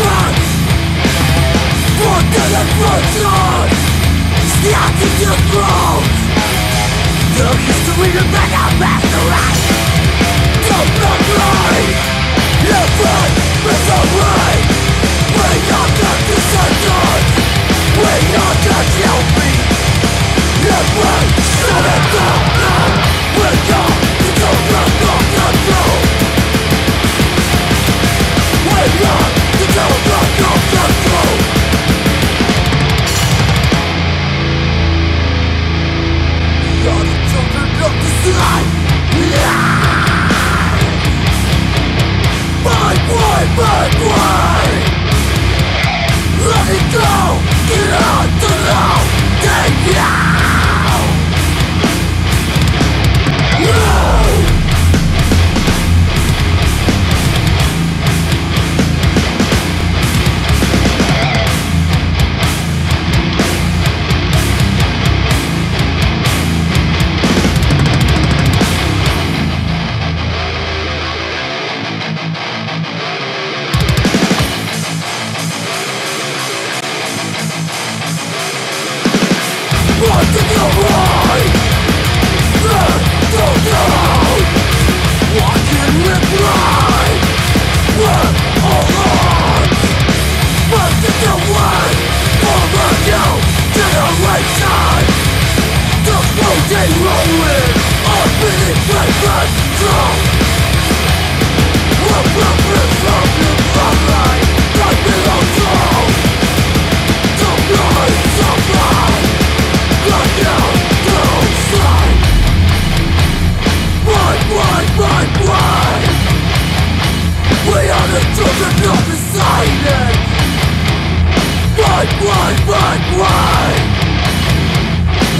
Why?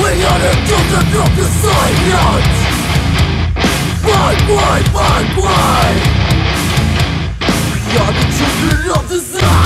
We are the children of the sun.